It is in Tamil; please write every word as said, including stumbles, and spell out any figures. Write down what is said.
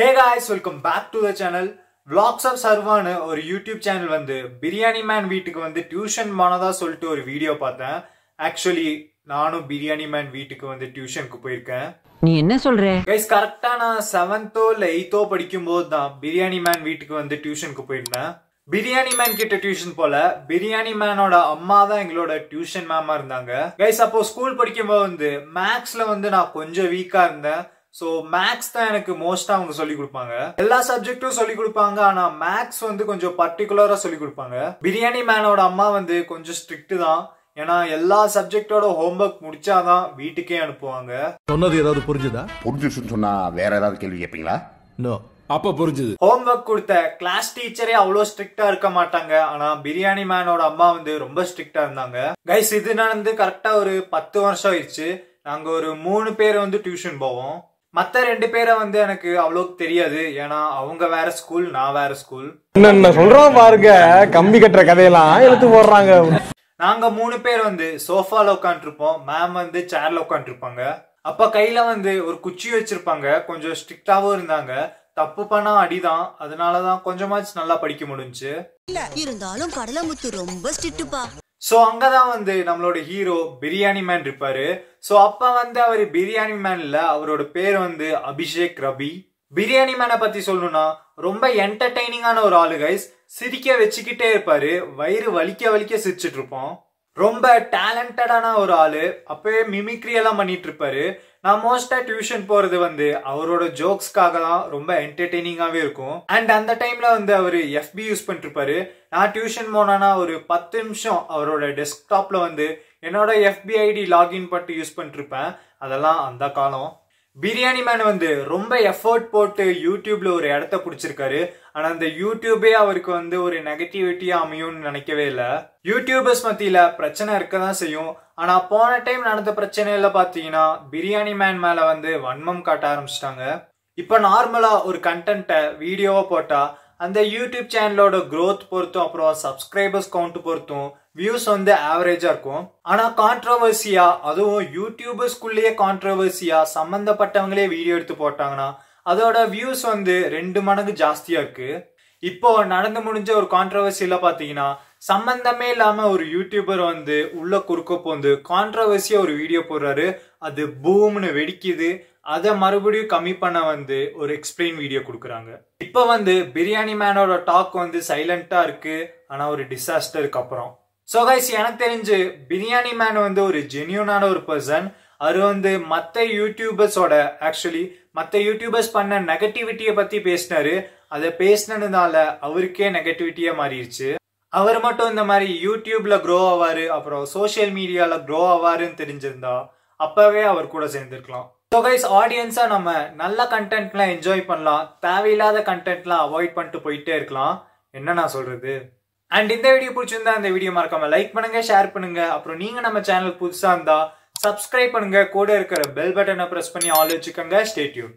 Hey guys, welcome back to the channel. Vlogs of Sarvan or YouTube channel vandu Biriyani Man வீட்டுக்கு வந்து டியூஷன் போனதா சொல்லிட்டு ஒரு வீடியோ பார்த்தேன். Actually நானும் Biriyani Man வீட்டுக்கு வந்து டியூஷனுக்கு போயிருக்கேன். நீ என்ன சொல்றே? Guys, கரெக்ட்டா நான் seventh ஓ இல்ல eighth ஓ படிக்கும்போது தான் Biriyani Man வீட்டுக்கு வந்து டியூஷனுக்கு போயிருந்தேன். Biriyani Man கிட்ட டியூஷன் போல Biriyani Manோட அம்மா தான் எங்களோட டியூஷன் மாமா இருந்தாங்க. Guys, அப்போ ஸ்கூல் படிக்கும்போது வந்து மேக்ஸ்ல வந்து நான் கொஞ்சம் வீக்கா இருந்தேன். So maths தான் எனக்கு மோஸ்டா அவங்க சொல்லி கொடுப்பாங்க. எல்லா சப்ஜெக்ட்டும் சொல்லி கொடுப்பாங்க, ஆனா மேக்ஸ் வந்து கொஞ்சம் பர்టిక్యులரா சொல்லி கொடுப்பாங்க. Biriyani Manோட அம்மா வந்து கொஞ்சம் ஸ்ட்ரிக்ட் தான். ஏனா எல்லா சப்ஜெக்ட்டோட ஹோம்வொர்க் முடிச்சாதான் வீட்டுக்கே அனுப்புவாங்க. சொன்னது ஏதாவது புரிஞ்சுதா? புரிஞ்சுச்சுன்னு சொன்னா வேற ஏதாவது கேள்வி கேப்பீங்களா? நோ. அப்ப புரிஞ்சுது. ஹோம்வொர்க் கொடுத்த கிளாஸ் டீச்சரே அவ்வளோ ஸ்ட்ரிக்ட்டா இருக்க மாட்டாங்க, ஆனா Biriyani Manோட அம்மா வந்து ரொம்ப ஸ்ட்ரிக்ட்டா இருந்தாங்க. गाइस, இது நடந்து கரெக்ட்டா ஒரு பத்து வருஷம் ஆயிடுச்சு. நாங்க ஒரு மூணு பேர் வந்து டியூஷன் போவோம். மத்த ரெண்டு பேரை வந்து எனக்கு அவ்வளோக்கு தெரியாது, ஏன்னா அவங்க வேற ஸ்கூல் நான் வேற ஸ்கூல். என்ன சொல்றோம் பாருங்க, கம்பி கட்டுற கதையெல்லாம் எழுத்து போடுறாங்க. நாங்க மூணு பேர் வந்து சோஃபால உட்காந்துருப்போம், மேம் வந்து சேர்ல உட்காந்துருப்பாங்க. அப்ப கையில வந்து ஒரு குச்சி வச்சிருப்பாங்க, கொஞ்சம் ஸ்ட்ரிக்டாவும் இருந்தாங்க. தப்பு பண்ணா அடிதான், அதனாலதான் கொஞ்சமாச்சு நல்லா படிக்க முடிஞ்சு. இருந்தாலும் கடலமுத்து ரொம்ப ஸ்ட்ரிக்ட்பா. சோ அங்கதான் வந்து நம்மளோட ஹீரோ Biriyani Man இருப்பாரு. சோ அப்ப வந்து அவர் Biriyani Man இல்ல, அவரோட பேர் வந்து அபிஷேக் ரபி. Biriyani Man பத்தி சொல்லணும்னா ரொம்ப என்டர்டைனிங்கான ஒரு ஆளு. கைஸ், சிரிக்க வச்சுக்கிட்டே இருப்பாரு, வயிறு வலிக்க வலிக்க சிரிச்சுட்டு இருப்போம். ரொம்ப டேலண்டடான ஒரு ஆளு, அப்பவே மிமிக்ரி எல்லாம் பண்ணிட்டு இருப்பாரு. நான் மோஸ்டா டியூஷன் போறது வந்து அவரோட ஜோக்ஸ்க்காக தான், ரொம்ப என்டர்டெய்னிங்காவே இருக்கும். அண்ட் அந்த டைம்ல வந்து அவரு எஃபி யூஸ் பண்ணிட்டு இருப்பாரு. நான் டியூஷன் போனா ஒரு பத்து நிமிஷம் அவரோட டெஸ்க்டாப்ல வந்து என்னோட எஃபி ஐடி லாகின் பண்ணிட்டு யூஸ் பண்ணிட்டு இருப்பேன். அதெல்லாம் அந்த காலம். Biriyani Man வந்து ரொம்ப எஃபர்ட் போட்டு யூடியூப்ல ஒரு இடத்த பிடிச்சிருக்காரு, ஆனா அந்த யூடியூபே அவருக்கு வந்து ஒரு நெகட்டிவிட்டியா அமையும்னு நினைக்கவே இல்லை. யூடியூபர்ஸ் மத்தியில பிரச்சனை இருக்கதான் செய்யும், ஆனா போன டைம் நடந்த பிரச்சனையில பாத்தீங்கன்னா Biriyani Man மேல வந்து வன்மம் காட்ட ஆரம்பிச்சிட்டாங்க. இப்ப நார்மலா ஒரு கண்டென்ட்டை வீடியோவா போட்டா அந்த யூடியூப் சேனலோட க்ரோத் பொறுத்தும், அப்புறம் சப்ஸ்கிரைபர்ஸ் கவுண்ட் பொறுத்தும் வியூஸ் வந்து ஆவரேஜா இருக்கும். ஆனா கான்ட்ரவர்சியா, அதுவும் யூடியூபர்ஸ்குள்ளேயே கான்ட்ரவர்சியா சம்பந்தப்பட்டவங்களே வீடியோ எடுத்து போட்டாங்கன்னா அதோட வியூஸ் வந்து ரெண்டு மடங்கு ஜாஸ்தியா இருக்கு. இப்போ நடந்து முடிஞ்ச ஒரு கான்ட்ரவர்சியில பாத்தீங்கன்னா சம்பந்தமே இல்லாம ஒரு யூடியூபர் வந்து உள்ள குறுக்க போந்து கான்ட்ரவர்சியா ஒரு வீடியோ போடுறாரு, அது பூம்னு வெடிக்குது. அதை மறுபடியும் கம்மி பண்ண வந்து ஒரு எக்ஸ்பிளைன் வீடியோ கொடுக்குறாங்க. இப்போ வந்து Biriyani Manோட டாக் வந்து சைலண்டா இருக்கு, ஆனா ஒரு டிசாஸ்டருக்கு அப்புறம். சோ கைஸ், எனக்கு தெரிஞ்சு Biriyani Man வந்து ஒரு ஜென்யூனான ஒரு பர்சன். அவர் வந்து மற்ற யூடியூபர்ஸோட ஆக்சுவலி மற்ற யூடியூபர்ஸ் பண்ண நெகட்டிவிட்டியை பத்தி பேசினாரு. அதை பேசினதுனால அவருக்கே நெகட்டிவிட்டியா மாறிடுச்சு. அவர் மட்டும் இந்த மாதிரி யூடியூப்ல க்ரோ ஆவாரு, அப்புறம் சோசியல் மீடியால க்ரோ ஆவாருன்னு தெரிஞ்சிருந்தா அப்பவே அவர் கூட சேர்ந்துருக்கலாம். ஸோ கைஸ், ஆடியன்ஸா நம்ம நல்ல கண்டென்ட்லாம் என்ஜாய் பண்ணலாம், தேவையில்லாத கண்டென்ட்லாம் அவாய்ட் பண்ணிட்டு போயிட்டே இருக்கலாம். என்ன நான் சொல்றது? அண்ட் இந்த வீடியோ பிடிச்சிருந்தா இந்த வீடியோ மறக்காம லைக் பண்ணுங்க, ஷேர் பண்ணுங்க. அப்புறம் நீங்க நம்ம சேனல் புதுசா இருந்தா சப்ஸ்கிரைப் பண்ணுங்க, கூட இருக்கிற பெல் பட்டனை பிரஸ் பண்ணி ஆல் வச்சுக்கோங்க. Stay tune.